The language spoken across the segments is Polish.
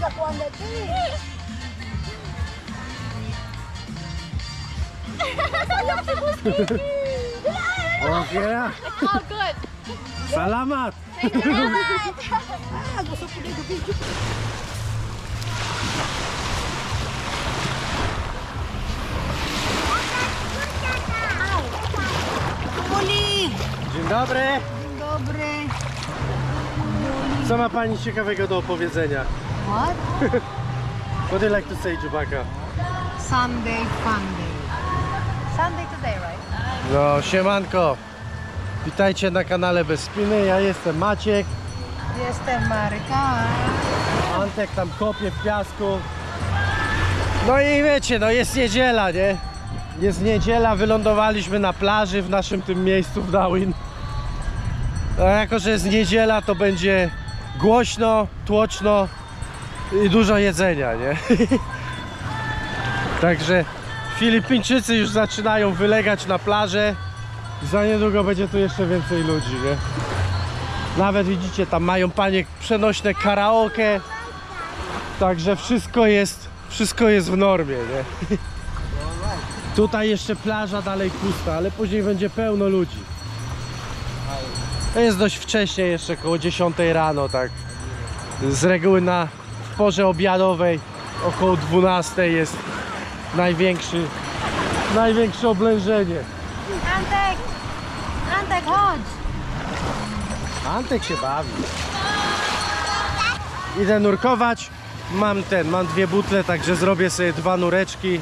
back one that is. Okay lah. Oh good. Salamat. Salamat. Ah, gusto ko dito video. Dzień dobry. Dzień dobry. Co ma pani ciekawego do opowiedzenia? What? What do you like to say, Dziubaka? Sunday fun day. Sunday today, right? No, siemanko. Witajcie na kanale Bez Spiny. Ja jestem Maciek. Jestem Maryka. Antek tam kopie w piasku. No i wiecie, no jest niedziela, nie? Jest niedziela, wylądowaliśmy na plaży w naszym tym miejscu w Dauin. A jako, że jest niedziela, to będzie głośno, tłoczno i dużo jedzenia, nie? Także Filipińczycy już zaczynają wylegać na plażę. Za niedługo będzie tu jeszcze więcej ludzi, nie? Nawet widzicie, tam mają panie przenośne karaoke. Także wszystko jest w normie, nie? Tutaj jeszcze plaża dalej pusta, ale później będzie pełno ludzi. To jest dość wcześnie jeszcze, około 10 rano, tak. Z reguły w porze obiadowej około 12 jest największe oblężenie. Antek! Antek, chodź! Antek się bawi. Idę nurkować. Mam dwie butle, także zrobię sobie dwa nureczki.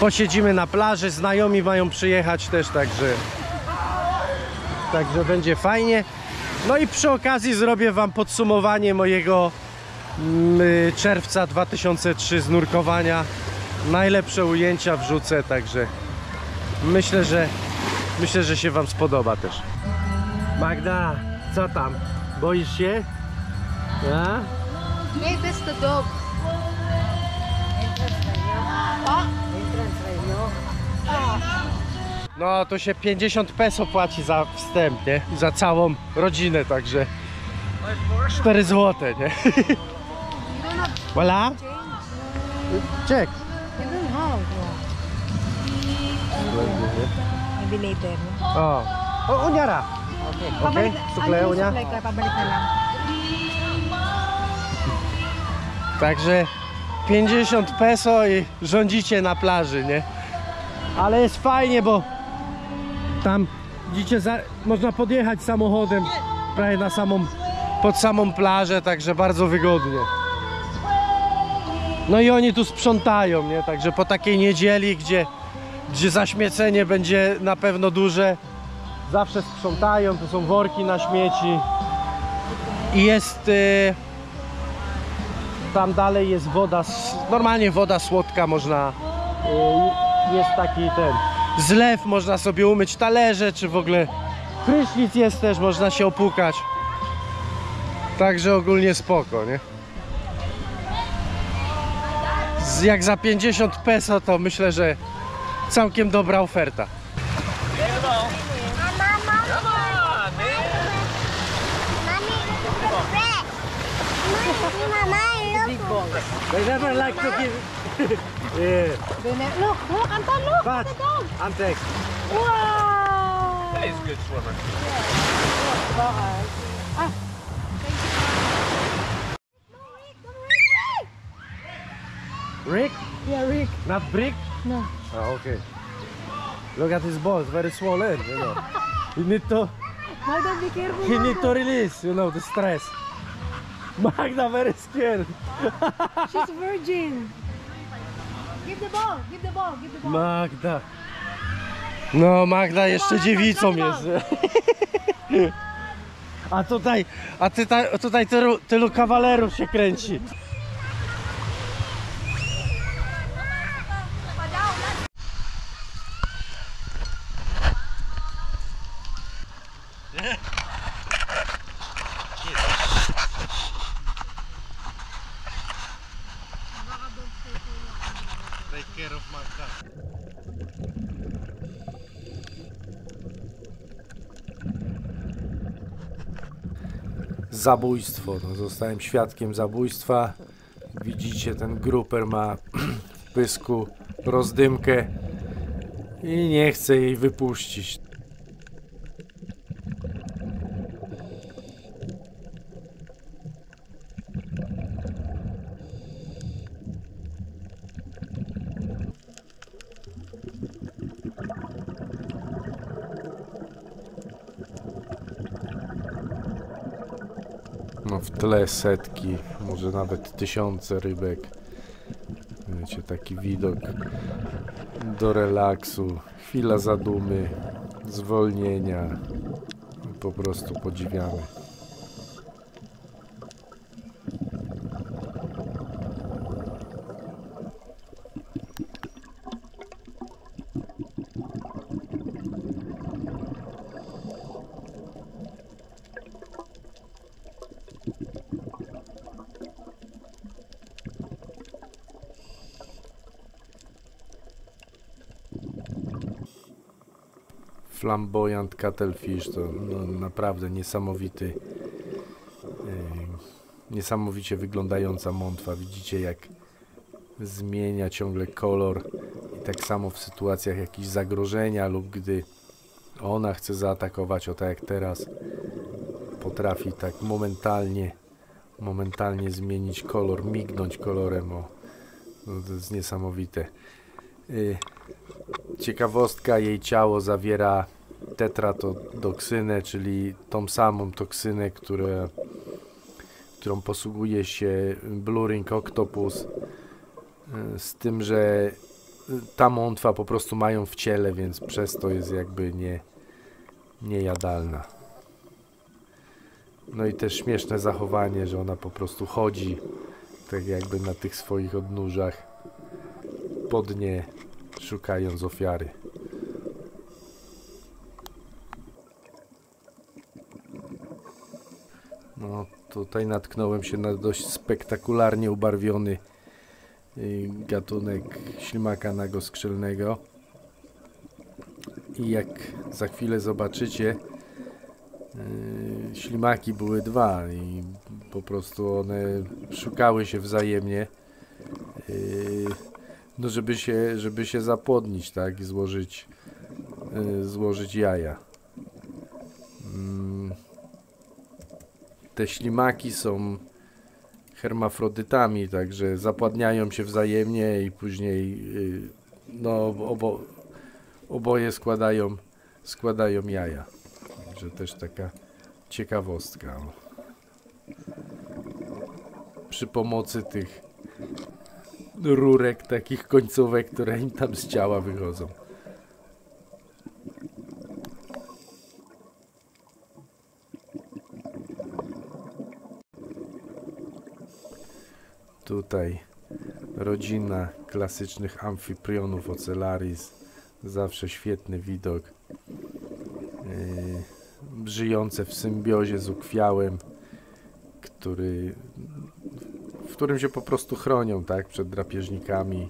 Posiedzimy na plaży, znajomi mają przyjechać też, także będzie fajnie. No i przy okazji zrobię wam podsumowanie mojego czerwca 2003 z nurkowania. Najlepsze ujęcia wrzucę, także myślę, że się wam spodoba też. Magda, co tam? Boisz się? A? Maybe it's the dog. No to się 50 peso płaci za wstęp, nie? Za całą rodzinę, także 4 złote, nie? Voilà. Check. O, uniara. Okej, suklej, unia. Także 50 peso i rządzicie na plaży, nie? Ale jest fajnie, bo tam widzicie, można podjechać samochodem prawie pod samą plażę, także bardzo wygodnie. No i oni tu sprzątają, nie? Także po takiej niedzieli, gdzie zaśmiecenie będzie na pewno duże, zawsze sprzątają, tu są worki na śmieci i jest... Tam dalej jest woda, normalnie woda słodka, można, jest taki ten zlew, można sobie umyć talerze, czy w ogóle prysznic jest też, można się opłukać. Także ogólnie spoko, nie? Jak za 50 peso, to myślę, że całkiem dobra oferta. They never like to give. Yeah. Look, Anton, look. But Antek. Wow. That is a good swimmer. Yeah. Ah. Rick? Yeah, Rick. Not Brick? No. Oh, okay. Look at his balls, very swollen. You know. You need to. No, don't be careful. He need to release, you know, the stress. Magda very scared. She's a virgin. Give the ball, give the ball, give the ball. Magda. No, Magda jeszcze dziewicą jest. A tutaj tylu kawalerów się kręci. zabójstwo. No, zostałem świadkiem zabójstwa. Widzicie, ten gruper ma w pysku rozdymkę i nie chce jej wypuścić. No w tle setki, może nawet tysiące rybek. Wiecie, taki widok do relaksu, chwila zadumy, zwolnienia, po prostu podziwiamy. Flamboyant Cuttlefish to no, naprawdę niesamowicie wyglądająca mątwa. Widzicie, jak zmienia ciągle kolor i tak samo w sytuacjach jakichś zagrożenia lub gdy ona chce zaatakować, o tak jak teraz, potrafi tak momentalnie zmienić kolor, mignąć kolorem. O, no, to jest niesamowite. Ciekawostka, jej ciało zawiera tetratodoksynę, czyli tą samą toksynę, którą posługuje się Blue Ring Octopus, z tym, że ta mątwa po prostu mają w ciele, więc przez to jest jakby niejadalna. No i też śmieszne zachowanie, że ona po prostu chodzi tak jakby na tych swoich odnóżach po dnie, szukając ofiary. No tutaj natknąłem się na dość spektakularnie ubarwiony gatunek ślimaka nagoskrzylnego i jak za chwilę zobaczycie, ślimaki były dwa i po prostu one szukały się wzajemnie, no żeby się zapłodnić, tak, i złożyć jaja. Te ślimaki są hermafrodytami, także zapładniają się wzajemnie i później no oboje składają jaja. Także też taka ciekawostka. Przy pomocy tych rurek, takich końcówek, które im tam z ciała wychodzą. Tutaj rodzina klasycznych amfiprionów Ocellaris. Zawsze świetny widok. Żyjące w symbiozie z ukwiałem, w którym się po prostu chronią, tak, przed drapieżnikami,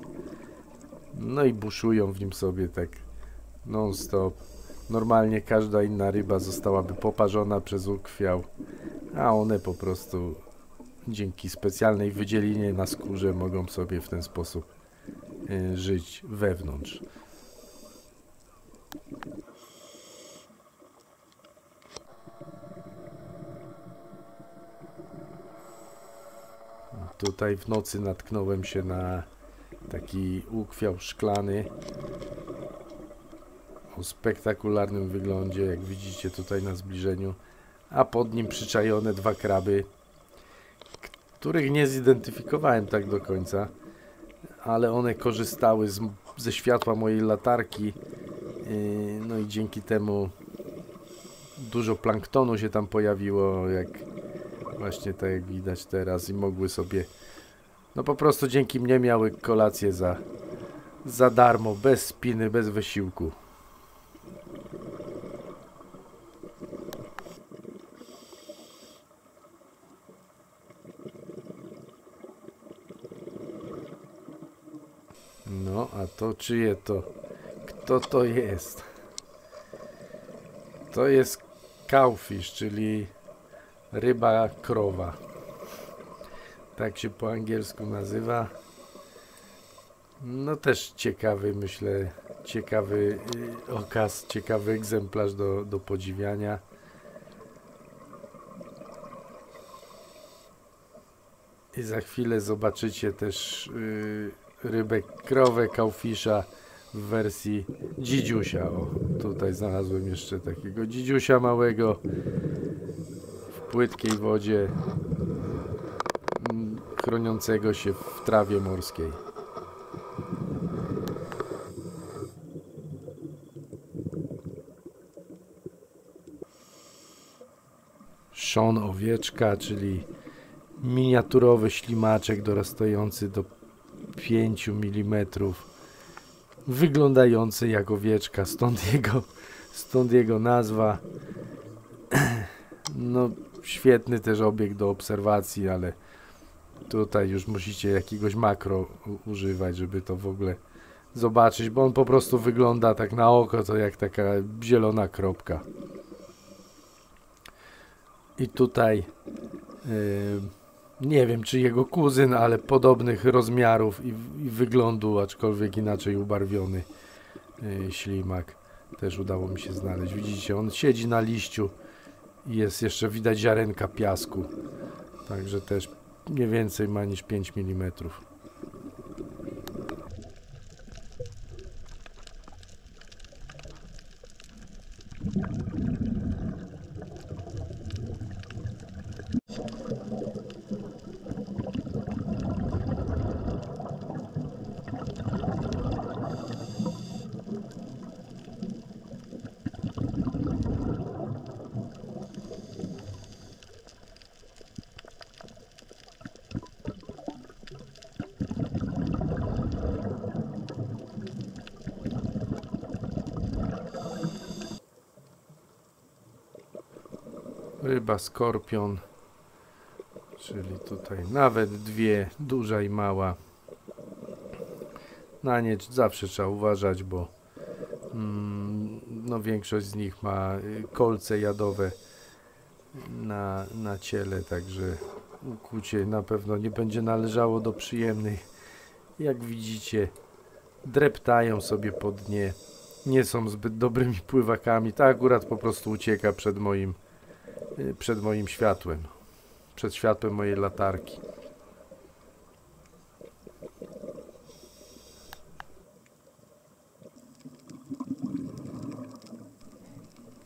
no i buszują w nim sobie tak non stop. Normalnie każda inna ryba zostałaby poparzona przez ukwiał, a one po prostu dzięki specjalnej wydzielinie na skórze mogą sobie w ten sposób żyć wewnątrz. Tutaj w nocy natknąłem się na taki ukwiał szklany o spektakularnym wyglądzie, jak widzicie tutaj na zbliżeniu, a pod nim przyczajone dwa kraby, których nie zidentyfikowałem tak do końca, ale one korzystały ze światła mojej latarki, no i dzięki temu dużo planktonu się tam pojawiło, jak właśnie tak jak widać teraz, i mogły sobie, no po prostu dzięki mnie miały kolację za darmo, bez spiny, bez wysiłku. No, a to czyje to? Kto to jest? To jest cowfish, czyli ryba krowa. Tak się po angielsku nazywa. No też ciekawy, myślę, ciekawy okaz, ciekawy egzemplarz do podziwiania. I za chwilę zobaczycie też rybę krowę, cowfisha w wersji dzidziusia. O, tutaj znalazłem jeszcze takiego dzidziusia małego w płytkiej wodzie, chroniącego się w trawie morskiej. Sean owieczka, czyli miniaturowy ślimaczek dorastający do 5 mm, wyglądający jak owieczka, stąd jego nazwa. No, świetny też obiekt do obserwacji, ale tutaj już musicie jakiegoś makro używać, żeby to w ogóle zobaczyć, bo on po prostu wygląda tak na oko, to jak taka zielona kropka. I tutaj nie wiem, czy jego kuzyn, ale podobnych rozmiarów i wyglądu, aczkolwiek inaczej ubarwiony ślimak też udało mi się znaleźć. Widzicie, on siedzi na liściu i jest jeszcze widać ziarenka piasku, także też mniej więcej ma niż 5 mm. Ryba skorpion, czyli tutaj nawet dwie, duża i mała. Na nie zawsze trzeba uważać, bo no większość z nich ma kolce jadowe na ciele, także ukłucie na pewno nie będzie należało do przyjemnych. Jak widzicie, dreptają sobie po dnie, nie są zbyt dobrymi pływakami. Ta akurat po prostu ucieka przed moim światłem, przed światłem mojej latarki.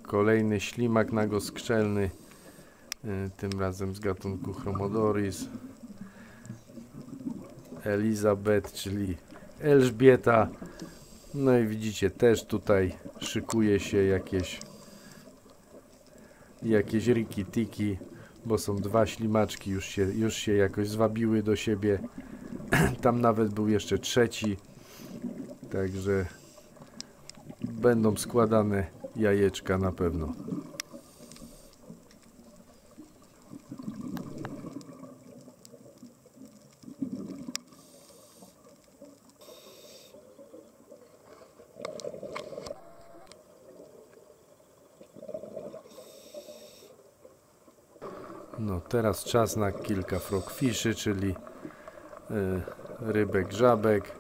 Kolejny ślimak nagoskrzelny, tym razem z gatunku chromodoris Elizabeth, czyli Elżbieta. No i widzicie, też tutaj szykuje się jakieś riki-tiki, bo są dwa ślimaczki, już się jakoś zwabiły do siebie. Tam nawet był jeszcze trzeci, także będą składane jajeczka na pewno. No teraz czas na kilka frogfiszy, czyli rybek, żabek.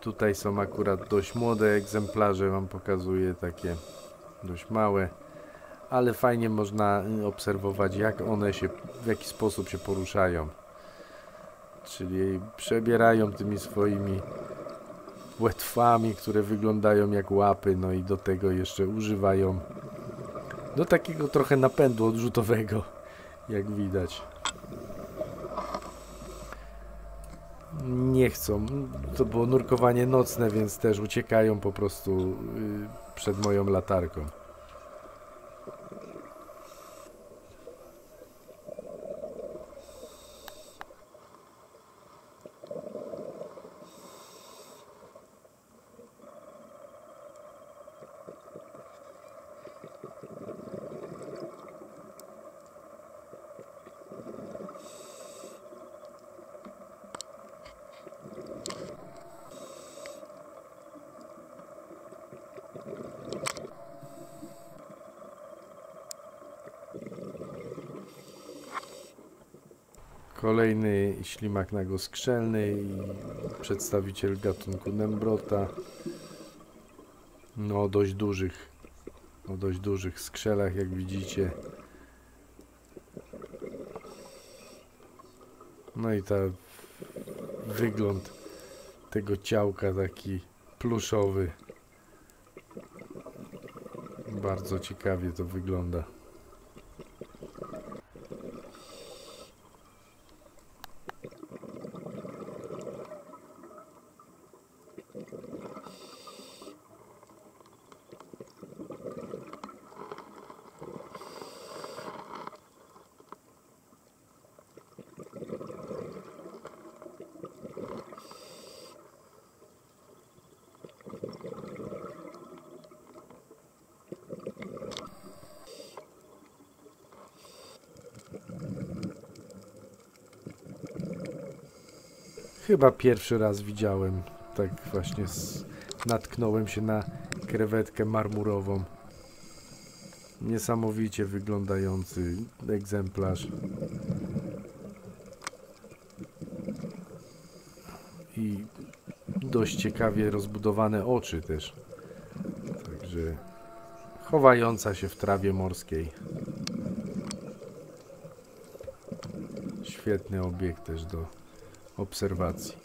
Tutaj są akurat dość młode egzemplarze, wam pokazuję takie dość małe, ale fajnie można obserwować, jak one się, w jaki sposób się poruszają. Czyli przebierają tymi swoimi płetwami, które wyglądają jak łapy, no i do tego jeszcze używają do takiego trochę napędu odrzutowego, jak widać. Nie chcą, to było nurkowanie nocne, więc też uciekają po prostu przed moją latarką. Kolejny ślimak nagoskrzelny i przedstawiciel gatunku Nembrota no, o dość dużych skrzelach, jak widzicie. No i ta wygląd tego ciałka taki pluszowy. Bardzo ciekawie to wygląda. Chyba pierwszy raz widziałem, tak właśnie natknąłem się na krewetkę marmurową. Niesamowicie wyglądający egzemplarz. I dość ciekawie rozbudowane oczy też. Także chowająca się w trawie morskiej. Świetny obiekt też do obserwacji.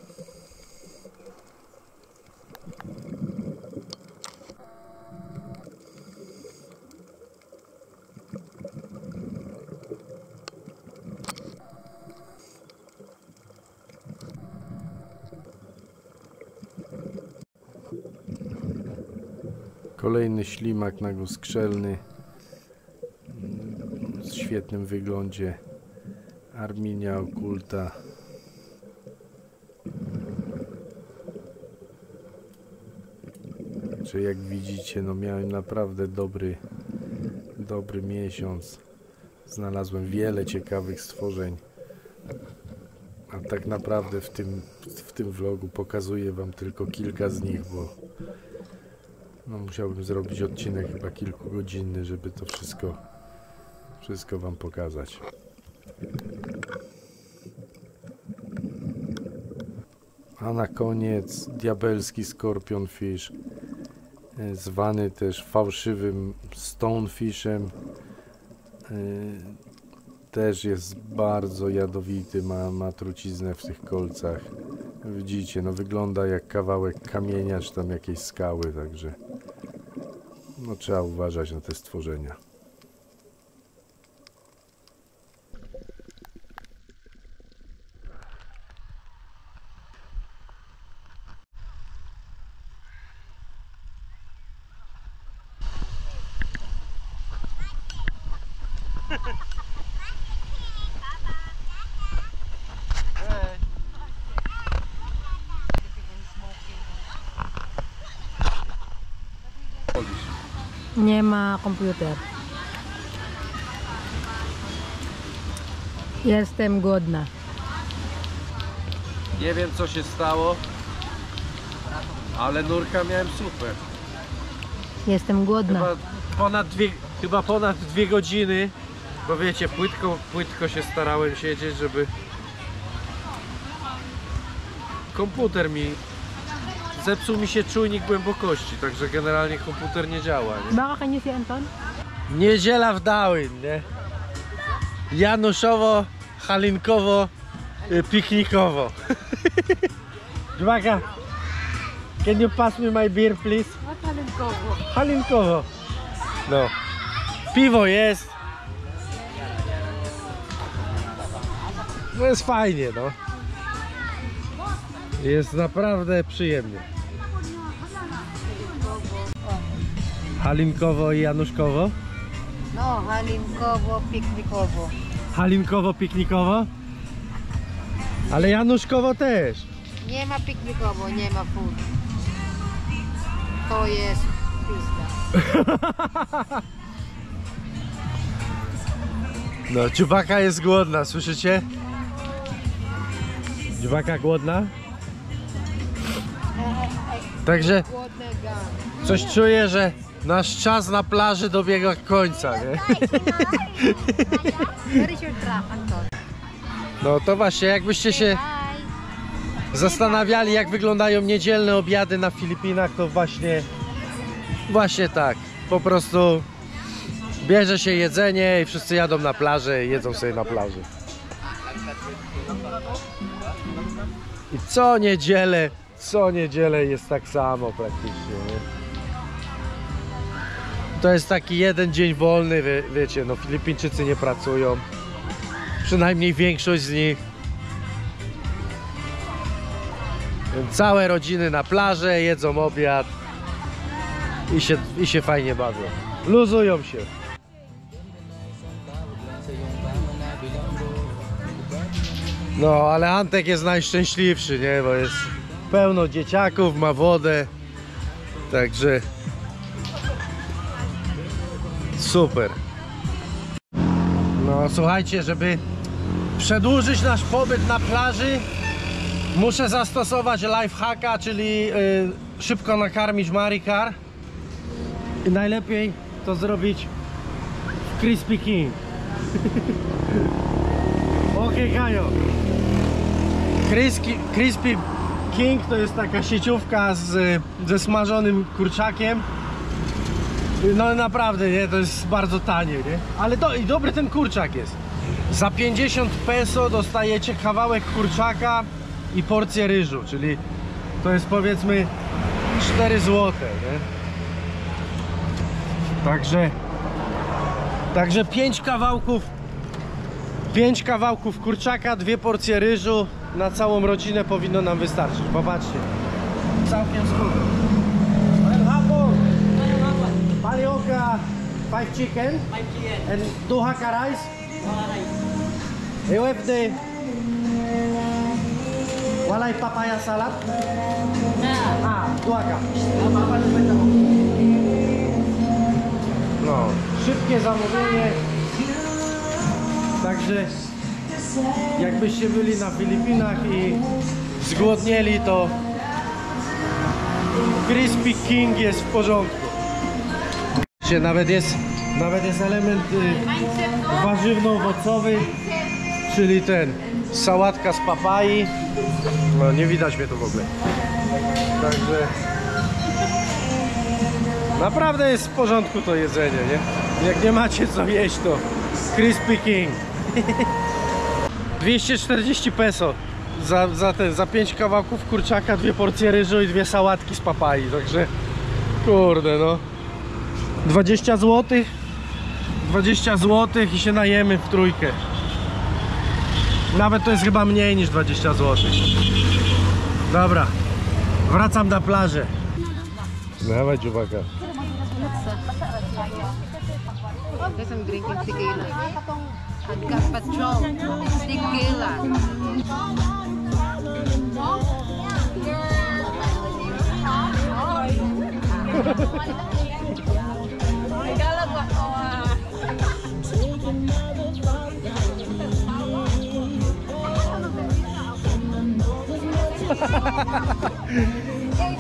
Kolejny ślimak nagoskrzelny w świetnym wyglądzie, Armenia okulta. Jak widzicie, no miałem naprawdę dobry miesiąc. Znalazłem wiele ciekawych stworzeń. A tak naprawdę w tym vlogu pokazuję wam tylko kilka z nich, bo no, musiałbym zrobić odcinek chyba kilkugodzinny, żeby to wszystko wam pokazać. A na koniec diabelski Scorpion Fish, zwany też fałszywym stonefishem, też jest bardzo jadowity, ma truciznę w tych kolcach. Widzicie, no wygląda jak kawałek kamienia czy tam jakiejś skały, także no trzeba uważać na te stworzenia. Nie ma komputer. Jestem głodna. Nie wiem, co się stało, ale nurka miałem super. Jestem głodna. Chyba ponad dwie godziny, bo wiecie, płytko się starałem siedzieć, żeby... Komputer mi... Zepsuł mi się czujnik głębokości, także generalnie komputer nie działa. Nie? Niedziela w Dauin, nie? Januszowo, halinkowo, piknikowo. Dwaga, can you pass me my beer, please? Halinkowo. Halinkowo. No. Piwo jest. No jest fajnie, no. Jest naprawdę przyjemnie. Halinkowo i Januszkowo? No, halinkowo-piknikowo. Halinkowo-piknikowo? Ale Januszkowo też. Nie ma piknikowo, nie ma pół. To jest pizda. No, dziubaka jest głodna, słyszycie? Dziubaka głodna? Także coś czuję, że nasz czas na plaży dobiega końca, nie? No to właśnie, jakbyście się zastanawiali, jak wyglądają niedzielne obiady na Filipinach, to właśnie tak. Po prostu bierze się jedzenie i wszyscy jadą na plażę i jedzą sobie na plaży. I co niedzielę jest tak samo praktycznie, nie? To jest taki jeden dzień wolny, wiecie, no Filipińczycy nie pracują. Przynajmniej większość z nich. Całe rodziny na plażę, jedzą obiad i się fajnie bawią. Luzują się. No, ale Antek jest najszczęśliwszy, nie? Bo jest pełno dzieciaków, ma wodę. Także... super. No słuchajcie, żeby przedłużyć nasz pobyt na plaży, muszę zastosować lifehacka, czyli szybko nakarmić Marikar. I najlepiej to zrobić w Crispy King. Okej, Kajo. Crispy King to jest taka sieciówka ze smażonym kurczakiem. No naprawdę, nie? To jest bardzo tanie, nie? Ale dobry ten kurczak jest. Za 50 peso dostajecie kawałek kurczaka i porcję ryżu, czyli to jest powiedzmy 4 zł, nie? Także 5 kawałków kurczaka, 2 porcje ryżu na całą rodzinę powinno nam wystarczyć. Popatrzcie. Całkiem skoro. Palioka, 5 chicken, 5 chicken and 2 haka rice. You have the walay papaya salad? Ah, 2 haka. No, szybkie zamówienie. Także jakbyście byli na Filipinach i zgłodnieli, to Crispy King jest w porządku. Nawet jest element warzywno-owocowy, czyli ten sałatka z papai. No nie widać mnie tu w ogóle. Także naprawdę jest w porządku to jedzenie, nie? Jak nie macie co jeść, to Crispy King. 240 peso za 5 kawałków kurczaka, 2 porcje ryżu i 2 sałatki z papai. Także kurde, no 20 zł i się najemy w trójkę. Nawet to jest chyba mniej niż 20 zł. Dobra, wracam na plażę. Dawaj, dziubaka.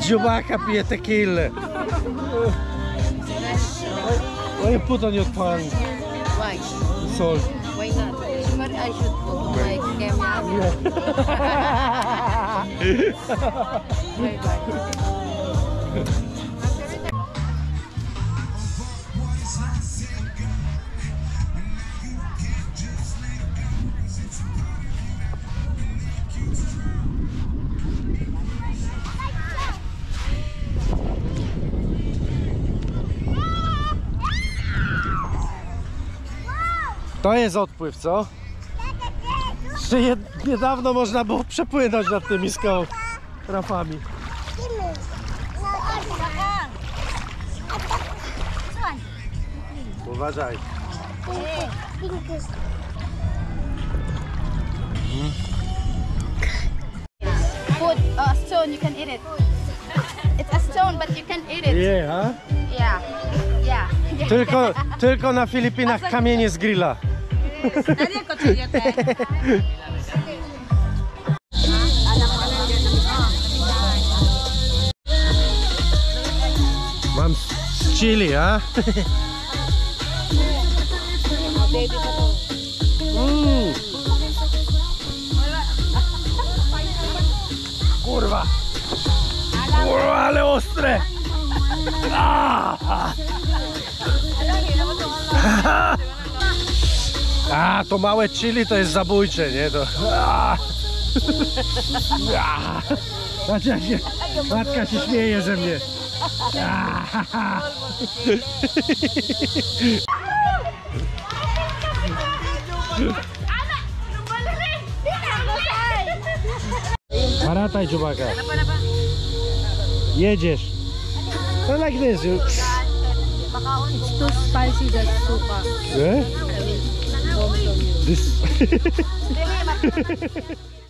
Dziubaka pije tequilę. Why you put on your tongue? Why? Salt. Why not? But I should put my camera. To jest odpływ, co? Jeszcze niedawno można było przepłynąć nad tymi skałami. Uważaj. Food, a stone, you can eat it. It's a stone, but you can eat it. Yeah, huh? Yeah. Yeah. Tylko na Filipinach kamienie z grilla. Mam chili, a? kurwa! Kurwa, ale ostre! A, to małe chili to jest zabójcze, nie? To... Znaczy, jak się... Matka się śmieje ze mnie. Parataj dziubaka. Jedziesz. No like this. It's too spicy, that super. Yeah? This...